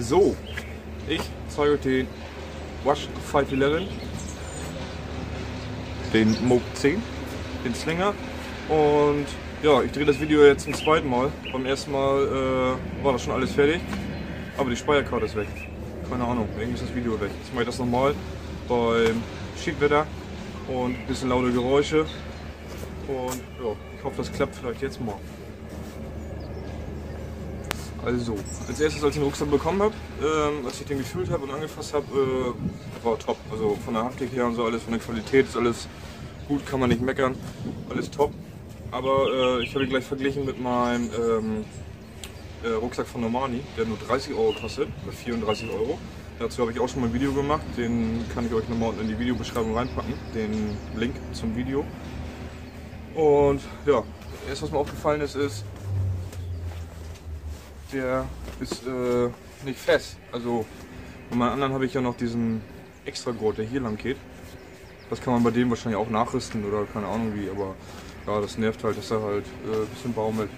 So, ich zeige euch den WASH 511, den Moog 10, den Slinger, und ja, ich drehe das Video jetzt zum zweiten Mal. Beim ersten Mal war das schon alles fertig, aber die Speicherkarte ist weg. Keine Ahnung, irgendwie ist das Video weg. Jetzt mache ich das nochmal beim Schiedwetter und ein bisschen laute Geräusche. Und ja, ich hoffe, das klappt vielleicht jetzt mal. Also, als erstes, als ich den Rucksack bekommen habe, als ich den gefühlt habe und angefasst habe, war top. Also von der Haptik her und so alles, von der Qualität ist alles gut, kann man nicht meckern, alles top. Aber ich habe ihn gleich verglichen mit meinem Rucksack von Normani, der nur 30 Euro kostet, oder 34 Euro. Dazu habe ich auch schon mal ein Video gemacht, den kann ich euch nochmal unten in die Videobeschreibung reinpacken, den Link zum Video. Und ja, erst was mir aufgefallen ist, der ist nicht fest. Also bei meinen anderen habe ich ja noch diesen extra Gurt, der hier lang geht. Das kann man bei dem wahrscheinlich auch nachrüsten oder keine Ahnung wie, aber ja, das nervt halt, dass er halt ein bisschen baumelt.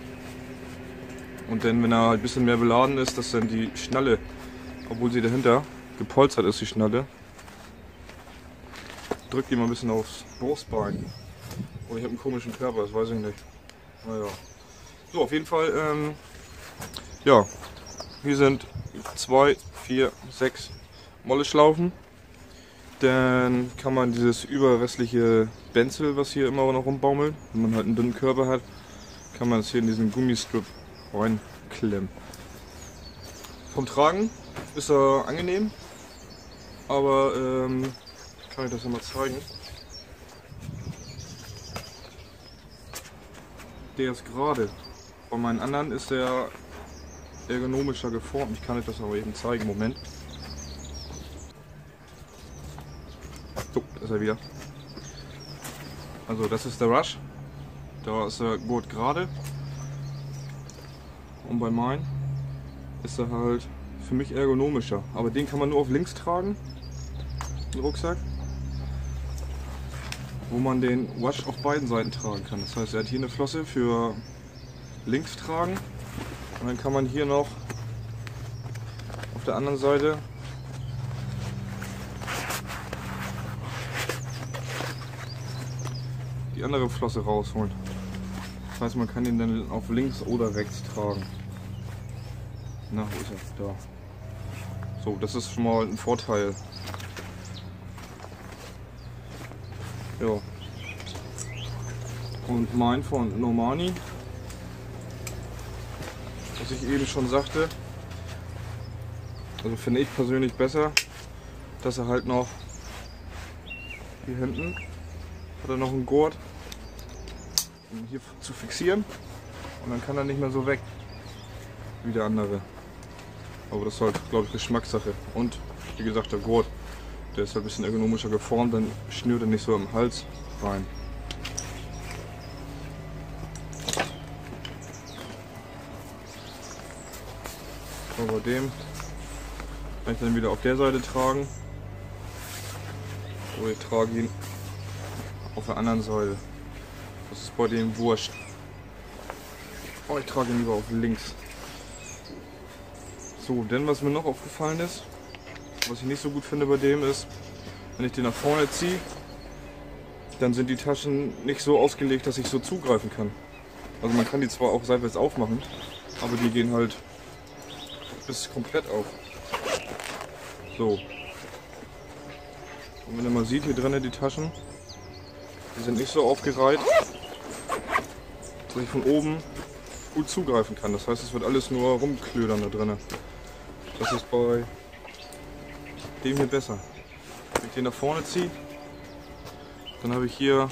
Und dann, wenn er halt ein bisschen mehr beladen ist, dass dann die Schnalle, obwohl sie dahinter gepolstert ist, die Schnalle, drückt die mal ein bisschen aufs Brustbein. Und ich habe einen komischen Körper, das weiß ich nicht. Naja. So, auf jeden Fall, ja, hier sind 2, 4, 6 Molle-Schlaufen. Dann kann man dieses überrestliche Benzel, was hier immer noch rumbaumelt, wenn man halt einen dünnen Körper hat, kann man das hier in diesen Gummistrip reinklemmen. Vom Tragen ist er angenehm, aber kann ich das ja mal zeigen. Der ist gerade. Bei meinen anderen ist der ergonomischer geformt. Ich kann euch das aber eben zeigen. Moment. So, da ist er wieder. Also das ist der Rush. Da ist der Gurt gerade. Und bei meinen ist er halt für mich ergonomischer. Aber den kann man nur auf links tragen, den Rucksack. Wo man den Wash auf beiden Seiten tragen kann. Das heißt, er hat hier eine Flosse für links tragen. Und dann kann man hier noch auf der anderen Seite die andere Flosse rausholen. Das heißt, man kann ihn dann auf links oder rechts tragen. Na, wo ist er? Da. So, das ist schon mal ein Vorteil. Ja. Und mein von Normani, was ich eben schon sagte, also finde ich persönlich besser, dass er halt noch hier hinten hat er noch einen Gurt, um hier zu fixieren, und dann kann er nicht mehr so weg wie der andere. Aber das ist halt, glaube ich, Geschmackssache. Und wie gesagt, der Gurt, der ist halt ein bisschen ergonomischer geformt, dann schnürt er nicht so im Hals rein. So, bei dem kann ich dann wieder auf der Seite tragen. Oder ich trage ihn auf der anderen Seite. Das ist bei dem wurscht. Oh, ich trage ihn lieber auf links. So, denn was mir noch aufgefallen ist, was ich nicht so gut finde bei dem ist, wenn ich den nach vorne ziehe, dann sind die Taschen nicht so ausgelegt, dass ich so zugreifen kann. Also man kann die zwar auch seitwärts aufmachen, aber die gehen halt bis komplett auf. So. Und wenn ihr mal sieht, hier drinnen die Taschen, die sind nicht so aufgereiht, dass ich von oben gut zugreifen kann. Das heißt, es wird alles nur rumklödern da drinnen. Das ist bei dem hier besser. Wenn ich den nach vorne ziehe, dann habe ich hier,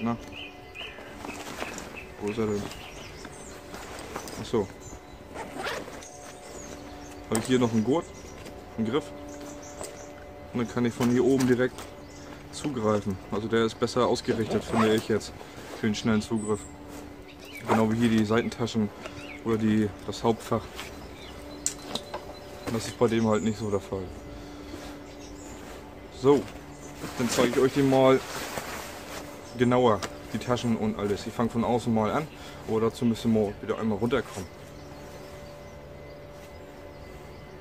na, wo ist er denn? Achso, habe ich hier noch einen Gurt, einen Griff, und dann kann ich von hier oben direkt zugreifen. Also der ist besser ausgerichtet, finde ich jetzt, für den schnellen Zugriff. Genau wie hier die Seitentaschen oder das Hauptfach. Das ist bei dem halt nicht so der Fall. So, dann zeige ich euch den mal genauer, die Taschen und alles. Ich fange von außen mal an, aber dazu müssen wir wieder einmal runterkommen.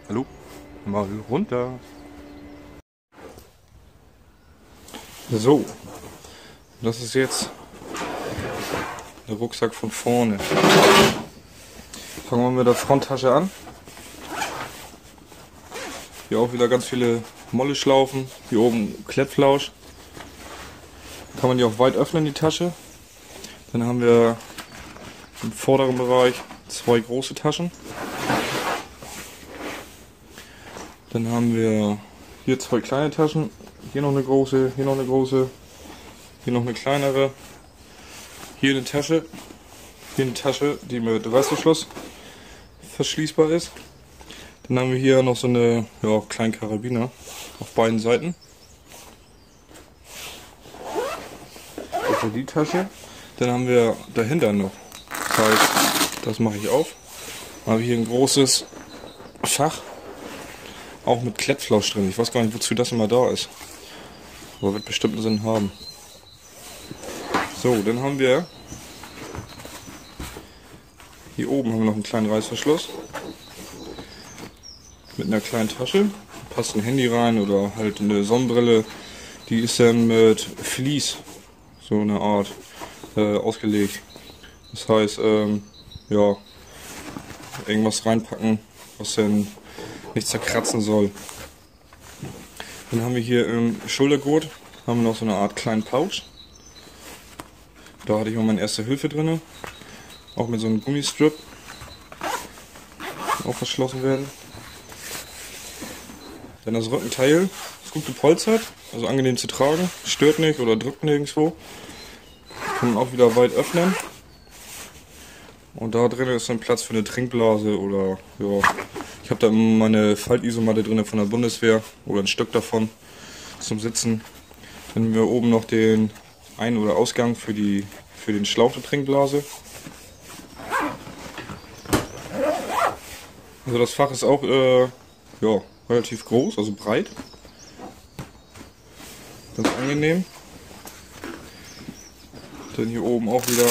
Hallo? Mal runter. So. Das ist jetzt der Rucksack von vorne. Fangen wir mit der Fronttasche an. Hier auch wieder ganz viele Molleschlaufen. Hier oben Klettflausch. Kann man die auch weit öffnen, die Tasche. Dann haben wir im vorderen Bereich zwei große Taschen. Dann haben wir hier zwei kleine Taschen. Hier noch eine große, hier noch eine große, hier noch eine kleinere. Hier eine Tasche, die mit Reißverschluss verschließbar ist. Dann haben wir hier noch so eine kleinen Karabiner auf beiden Seiten. Das ist die Tasche. Dann haben wir dahinter noch, das heißt, das mache ich auf. Dann habe ich hier ein großes Fach, auch mit Klettflausch drin. Ich weiß gar nicht, wozu das immer da ist. Aber wird bestimmt einen Sinn haben. So, dann haben wir hier oben haben wir noch einen kleinen Reißverschluss mit einer kleinen Tasche. Da passt ein Handy rein oder halt eine Sonnenbrille. Die ist dann mit Vlies, so eine Art, ausgelegt. Das heißt, irgendwas reinpacken, was dann nicht zerkratzen soll. Dann haben wir hier im Schultergurt haben wir noch so eine Art kleinen Pouch. Da hatte ich mal meine erste Hilfe drin. Auch mit so einem Gummistrip. Auch verschlossen werden. Dann das Rückenteil. Ist gut gepolstert, also angenehm zu tragen. Stört nicht oder drückt nirgendwo. Kann man auch wieder weit öffnen. Und da drin ist dann Platz für eine Trinkblase oder ich habe da meine Faltisomatte drin von der Bundeswehr oder ein Stück davon zum Sitzen. Dann haben wir oben noch den Ein- oder Ausgang für den Schlauch der Trinkblase. Also das Fach ist auch relativ groß, also breit. Ganz angenehm. Dann hier oben auch wieder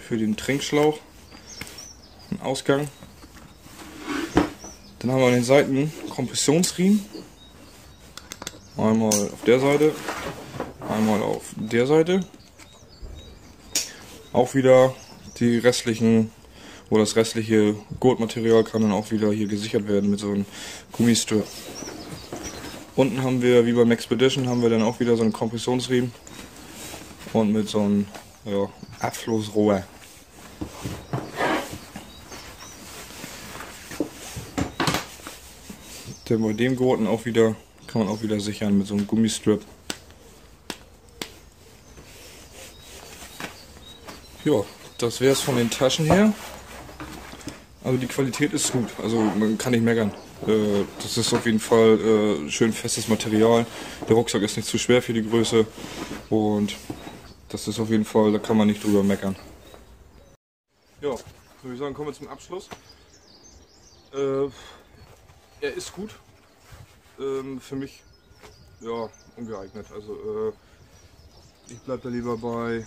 für den Trinkschlauch ein Ausgang. Dann haben wir an den Seiten Kompressionsriemen. Einmal auf der Seite, einmal auf der Seite. Auch wieder die restlichen oder das restliche Gurtmaterial kann dann auch wieder hier gesichert werden mit so einem Gummistrip. Unten haben wir, wie beim Maxpedition, haben wir dann auch wieder so einen Kompressionsriemen und mit so einem Abflussrohr. Denn bei dem Gurten auch wieder, kann man auch wieder sichern mit so einem Gummistrip. Ja, das wäre es von den Taschen her. Also die Qualität ist gut, also man kann nicht meckern. Das ist auf jeden Fall schön festes Material. Der Rucksack ist nicht zu schwer für die Größe und das ist auf jeden Fall, da kann man nicht drüber meckern. Ja, würde ich sagen, kommen wir zum Abschluss. Er ist gut, für mich ungeeignet, also ich bleibe da lieber bei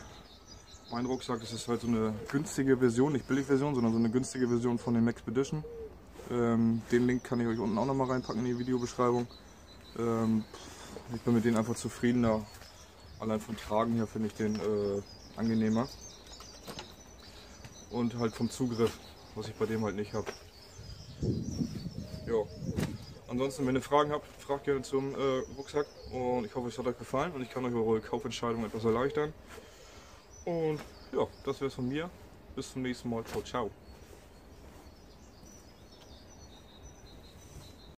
meinem Rucksack. Das ist halt so eine günstige Version, nicht billig Version, sondern so eine günstige Version von dem Maxpedition. Den Link kann ich euch unten auch nochmal reinpacken in die Videobeschreibung. Ich bin mit denen einfach zufriedener, allein vom Tragen her finde ich den angenehmer und halt vom Zugriff, was ich bei dem halt nicht habe. Ja. Ansonsten, wenn ihr Fragen habt, fragt gerne zum Rucksack und ich hoffe, es hat euch gefallen und ich kann euch eure Kaufentscheidung etwas erleichtern. Und ja, das wäre es von mir. Bis zum nächsten Mal. Ciao, ciao.